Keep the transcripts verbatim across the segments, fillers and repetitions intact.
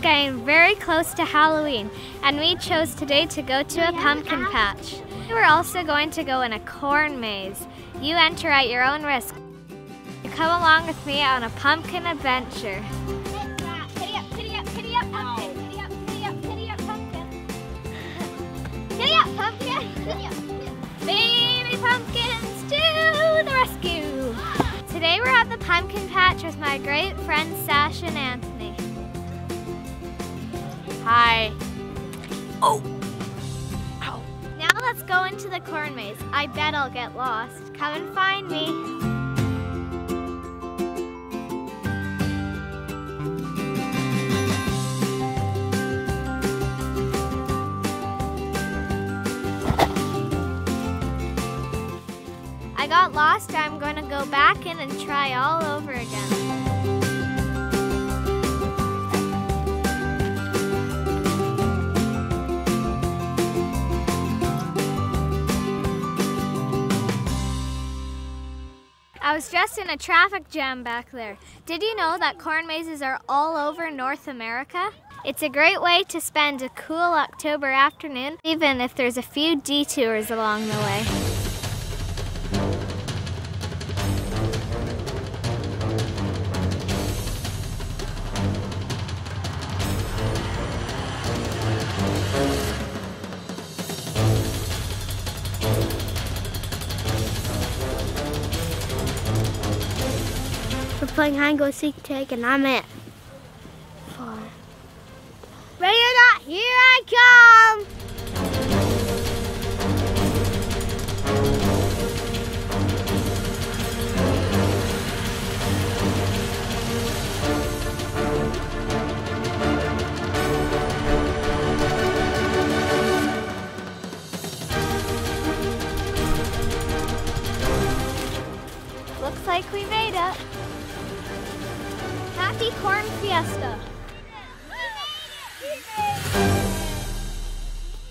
getting very close to Halloween, and we chose today to go to a pumpkin patch. We're also going to go in a corn maze. You enter at your own risk. Come along with me on a pumpkin adventure. Kitty up, kitty up, kitty up, pumpkin. Kitty up, kitty up, kitty up, pumpkin. Kitty up, pumpkin. Kitty up, baby pumpkins to the rescue. Today we're at the pumpkin patch with my great friends Sash and Anthony. Hi. Oh. Ow. Now let's go into the corn maze. I bet I'll get lost. Come and find me. I got lost, I'm going to go back in and try all over again. I was just in a traffic jam back there. Did you know that corn mazes are all over North America? It's a great way to spend a cool October afternoon, even if there's a few detours along the way. We're playing hide and go seek tag, and I'm at four. Ready or not, here I come! Looks like we made it. Happy Corn Fiesta.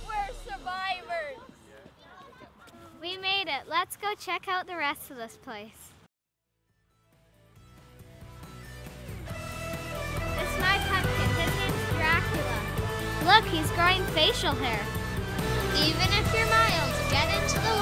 We're survivors. We made it. Let's go check out the rest of this place. This is my pumpkin. His name's Dracula. Look, he's growing facial hair. Even if you're mild, get into the